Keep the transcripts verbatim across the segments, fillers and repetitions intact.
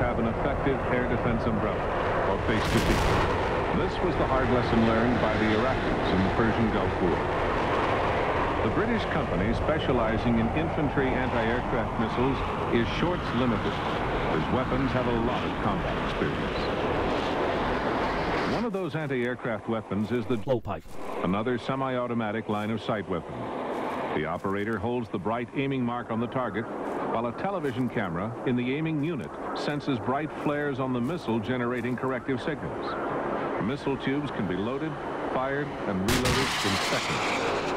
to have an effective air defense umbrella, or face to feet. This was the hard lesson learned by the Iraqis in the Persian Gulf War. The British company specializing in infantry anti-aircraft missiles is Shorts Limited, whose weapons have a lot of combat experience. One of those anti-aircraft weapons is the blowpipe, another semi-automatic line-of-sight weapon. The operator holds the bright aiming mark on the target, while a television camera in the aiming unit senses bright flares on the missile, generating corrective signals. The missile tubes can be loaded, fired, and reloaded in seconds.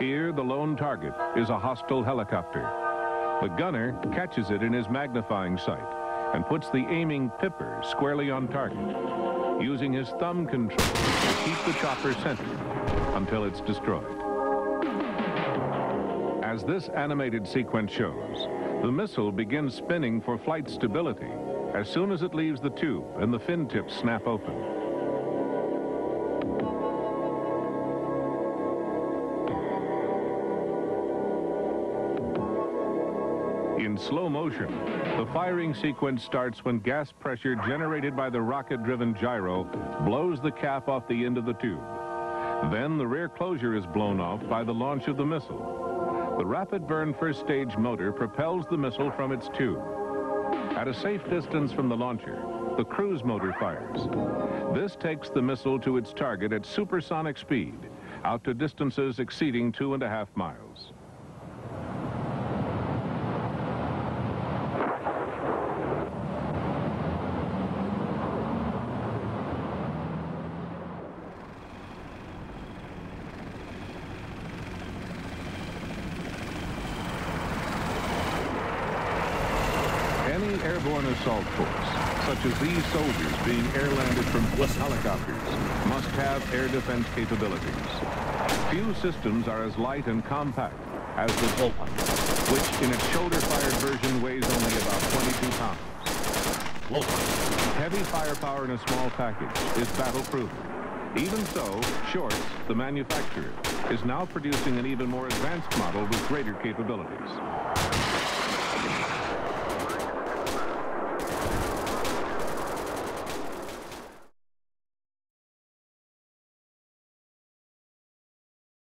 Here, the lone target is a hostile helicopter. The gunner catches it in his magnifying sight and puts the aiming pipper squarely on target, using his thumb control to keep the chopper centered until it's destroyed. As this animated sequence shows, the missile begins spinning for flight stability as soon as it leaves the tube and the fin tips snap open. In slow motion, the firing sequence starts when gas pressure generated by the rocket-driven gyro blows the cap off the end of the tube. Then the rear closure is blown off by the launch of the missile. The rapid-burn first-stage motor propels the missile from its tube. At a safe distance from the launcher, the cruise motor fires. This takes the missile to its target at supersonic speed, out to distances exceeding two and a half miles. Any airborne assault force, such as these soldiers being air-landed from helicopters, must have air defense capabilities. Few systems are as light and compact as the Blowpipe, which in its shoulder-fired version weighs only about twenty-two pounds. Blowpipe. Heavy firepower in a small package is battle-proven. Even so, Shorts, the manufacturer, is now producing an even more advanced model with greater capabilities.